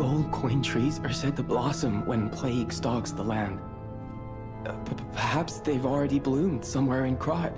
Gold coin trees are said to blossom when plague stalks the land. Perhaps they've already bloomed somewhere in Crod.